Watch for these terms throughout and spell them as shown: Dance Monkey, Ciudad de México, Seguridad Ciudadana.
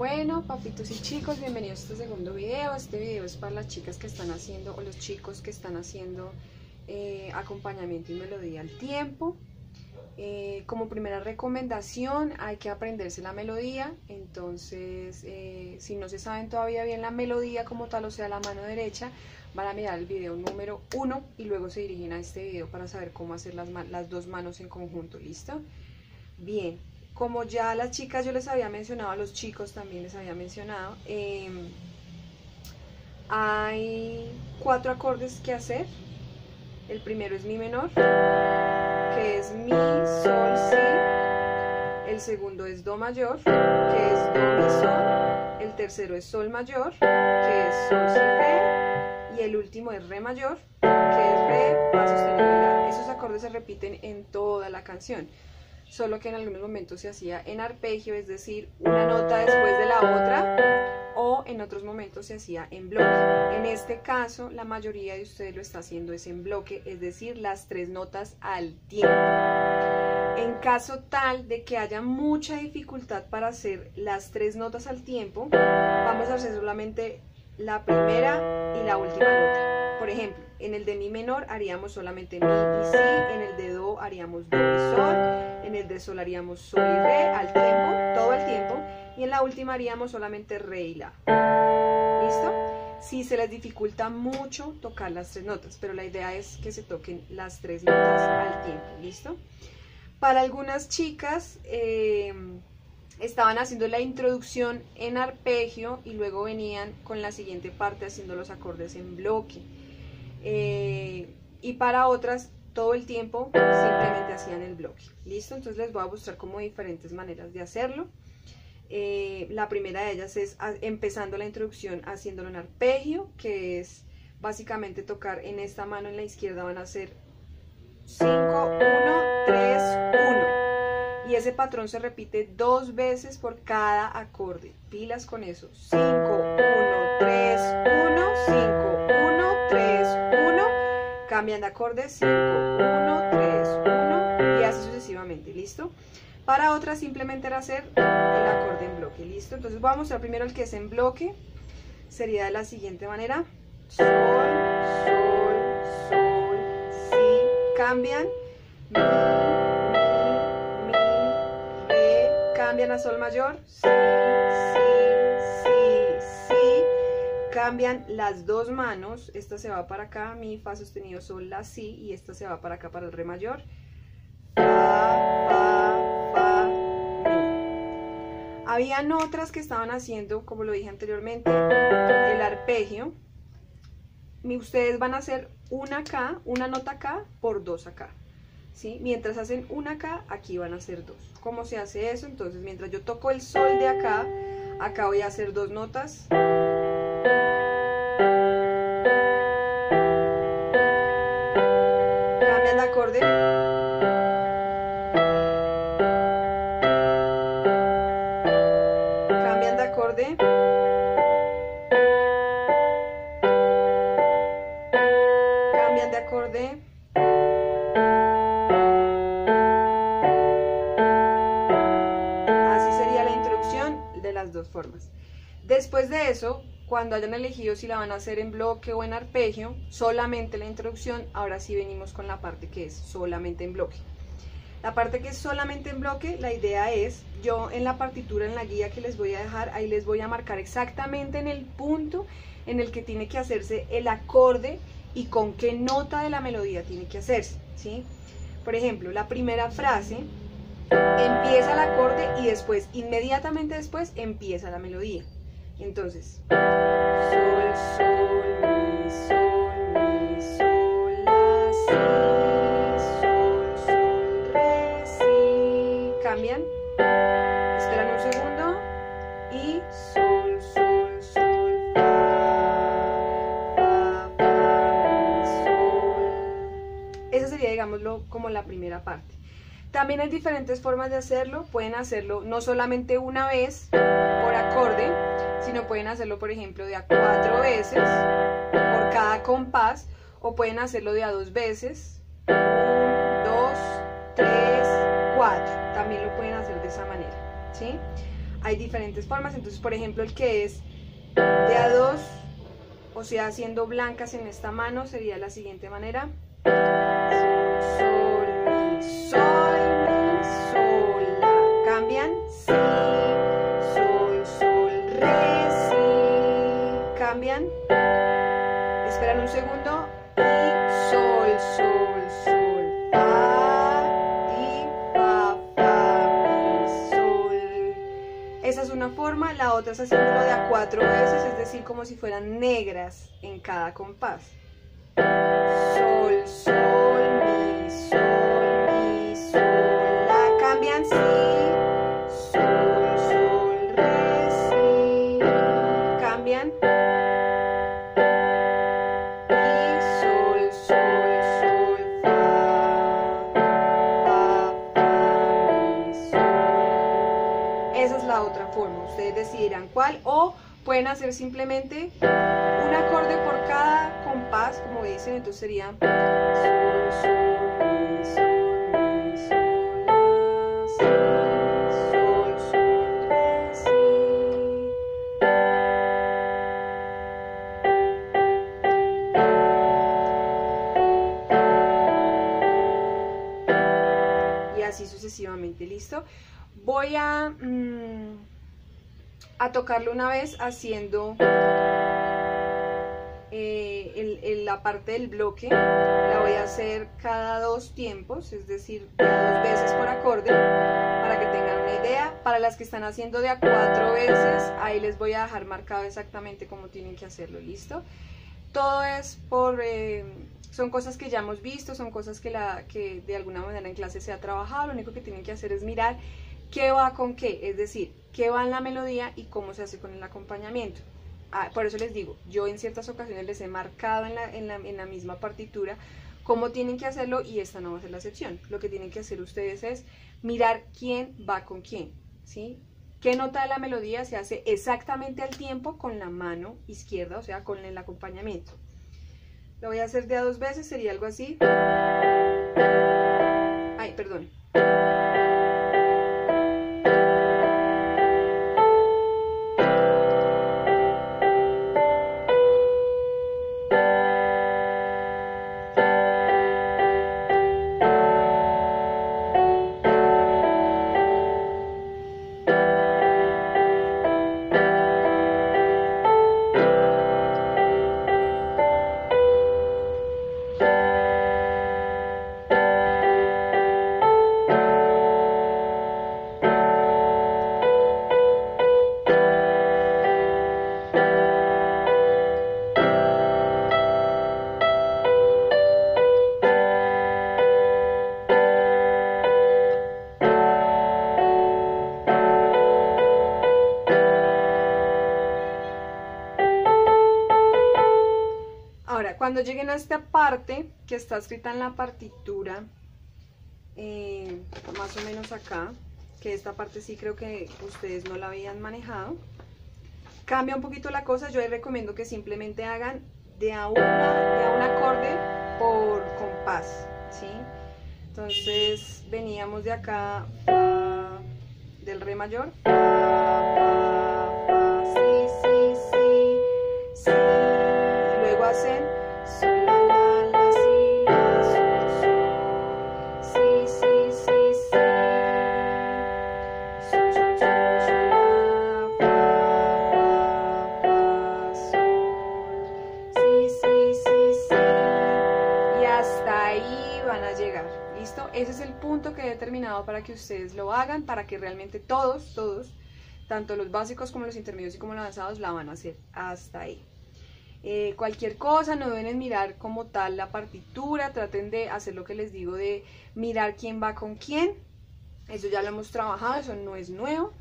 Bueno, papitos y chicos, bienvenidos a este segundo video. Este video es para las chicas que están haciendo, o los chicos que están haciendo acompañamiento y melodía al tiempo. Como primera recomendación, hay que aprenderse la melodía. Entonces, si no se saben todavía bien la melodía como tal, o sea, la mano derecha, van a mirar el video número 1 y luego se dirigen a este video para saber cómo hacer las dos manos en conjunto, ¿listo? Bien, como ya las chicas yo les había mencionado, a los chicos también les había mencionado, hay 4 acordes que hacer. El primero es mi menor, que es mi, sol, si. El segundo es do mayor, que es do, mi, sol. El tercero es sol mayor, que es sol, si, re. Y el último es re mayor, que es re, fa sostenido. Esos acordes se repiten en toda la canción, solo que en algunos momentos se hacía en arpegio, es decir, una nota después de la otra, o en otros momentos se hacía en bloque. En este caso, la mayoría de ustedes lo está haciendo es en bloque, es decir, las 3 notas al tiempo. En caso tal de que haya mucha dificultad para hacer las 3 notas al tiempo, vamos a hacer solamente la primera y la última nota. Por ejemplo, en el de mi menor haríamos solamente mi y si, en el de do haríamos do y sol, en el de sol haríamos sol y re al tiempo, todo el tiempo, y en la última haríamos solamente re y la. ¿Listo? Si se les dificulta mucho tocar las 3 notas, pero la idea es que se toquen las 3 notas al tiempo, ¿listo? Para algunas chicas, estaban haciendo la introducción en arpegio y luego venían con la siguiente parte haciendo los acordes en bloque. Y para otras, todo el tiempo simplemente hacían el bloque. ¿Listo? Entonces les voy a mostrar como diferentes maneras de hacerlo. La primera de ellas es empezando la introducción haciéndolo en arpegio, que es básicamente tocar en esta mano, en la izquierda van a hacer 5, 1, 3, 1. Y ese patrón se repite 2 veces por cada acorde. Pilas con eso. 5, 1, 3, 1, 5, 1, 3, 1. Cambian de acorde. 5, 1, 3, 1. Y así sucesivamente. ¿Listo? Para otra simplemente era hacer el acorde en bloque. ¿Listo? Entonces voy a mostrar primero el que es en bloque. Sería de la siguiente manera. Sol, sol, sol, si. Cambian. Cambian a sol mayor, si, si, si, si, cambian las 2 manos, esta se va para acá, mi, fa sostenido, sol, la, si, y esta se va para acá para el re mayor, fa, fa, fa, mi. Habían otras que estaban haciendo, como lo dije anteriormente, el arpegio. Ustedes van a hacer una acá, una nota acá por 2 acá. ¿Sí? Mientras hacen una acá, aquí van a hacer 2. ¿Cómo se hace eso? Entonces, mientras yo toco el sol de acá, acá voy a hacer 2 notas. Cambian de acorde. Cambian de acorde. Cambian de acorde. Las 2 formas. Después de eso, cuando hayan elegido si la van a hacer en bloque o en arpegio, solamente la introducción, ahora sí venimos con la parte que es solamente en bloque. La parte que es solamente en bloque, la idea es, yo en la partitura, en la guía que les voy a dejar, ahí les voy a marcar exactamente en el punto en el que tiene que hacerse el acorde y con qué nota de la melodía tiene que hacerse, ¿sí? Por ejemplo, la primera frase, empieza el acorde y después, inmediatamente después, empieza la melodía. Entonces, sol, sol, mi, sol, mi, sol, la, si, sol, sol, re, si. Cambian, esperan un segundo y sol, sol, sol, fa, fa, fa, sol. Esa sería, digámoslo, como la primera parte. También hay diferentes formas de hacerlo, pueden hacerlo no solamente una vez por acorde, sino pueden hacerlo por ejemplo de a 4 veces por cada compás, o pueden hacerlo de a 2 veces, 1, 2, 3, 4, también lo pueden hacer de esa manera, ¿sí? hay diferentes formas. Entonces, por ejemplo, el que es de A2, o sea, haciendo blancas en esta mano, sería de la siguiente manera: sol, sol, mi, sol, la. Cambian, si, sol, sol, re, si. Cambian, esperan un segundo, y sol, sol, sol, fa, y fa, fa, mi, sol. Esa es una forma. La otra es haciéndolo de a 4 veces, es decir, como si fueran negras en cada compás. Sol, sol, mi, sol, mi, sol, la. Cambian, si, sol, sol, re, si. Cambian, mi, sol, sol, sol, fa, fa, mi, sol. Esa es la otra forma, ustedes decidirán cuál, o pueden hacer simplemente un acorde por cada compás, como dicen. Entonces sería sol, sol, mi, sol, mi, sol, la, si, sol, sol, re, si. Y así sucesivamente, ¿listo? Voy a tocarlo una vez haciendo la parte del bloque. La voy a hacer cada dos tiempos, es decir, dos veces por acorde, para que tengan una idea. Para las que están haciendo de a 4 veces, ahí les voy a dejar marcado exactamente cómo tienen que hacerlo, ¿listo? Todo es por... son cosas que ya hemos visto, son cosas que de alguna manera en clase se ha trabajado. Lo único que tienen que hacer es mirar qué va con qué, es decir, qué va en la melodía y cómo se hace con el acompañamiento. Por eso les digo, yo en ciertas ocasiones les he marcado en la misma partitura cómo tienen que hacerlo, y esta no va a ser la excepción. Lo que tienen que hacer ustedes es mirar quién va con quién, ¿sí? ¿Qué nota de la melodía se hace exactamente al tiempo con la mano izquierda, o sea, con el acompañamiento? Lo voy a hacer de a 2 veces, sería algo así. Ay, perdón. Cuando lleguen a esta parte que está escrita en la partitura, más o menos acá, que esta parte sí creo que ustedes no la habían manejado, cambia un poquito la cosa. Yo les recomiendo que simplemente hagan de a un acorde por compás, ¿sí? Entonces veníamos de acá, del re mayor, si, si, si, si, luego hacen sol, la, la, la, si, la, sol, sol, si, si, si, si, sol, sol, sol, sol, la, fa, fa, fa, sol, si, si, si, si, y hasta ahí van a llegar, ¿listo? Ese es el punto que he determinado para que ustedes lo hagan, para que realmente todos, tanto los básicos como los intermedios y como los avanzados, la van a hacer hasta ahí. Cualquier cosa, no deben mirar como tal la partitura, traten de hacer lo que les digo, de mirar quién va con quién. Eso ya lo hemos trabajado, eso no es nuevo.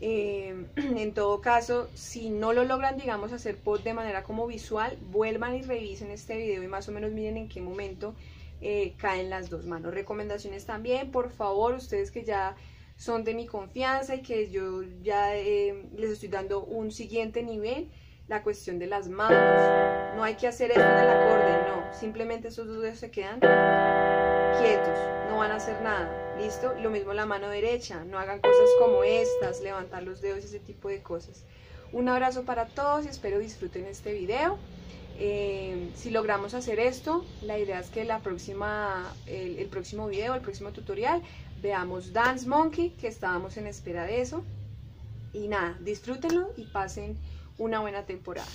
En todo caso, si no lo logran, digamos, hacer de manera como visual, vuelvan y revisen este video y más o menos miren en qué momento caen las dos manos. Recomendaciones también, por favor, ustedes que ya son de mi confianza y que yo ya les estoy dando un siguiente nivel, la cuestión de las manos. No hay que hacer esto en el acorde, no, simplemente esos dos dedos se quedan quietos, no van a hacer nada, ¿listo? Lo mismo la mano derecha, no hagan cosas como estas, levantar los dedos, ese tipo de cosas. Un abrazo para todos y espero disfruten este video. Si logramos hacer esto, la idea es que la próxima, el próximo video, el próximo tutorial, veamos Dance Monkey, que estábamos en espera de eso. Y nada, disfrútenlo y pasen una buena temporada.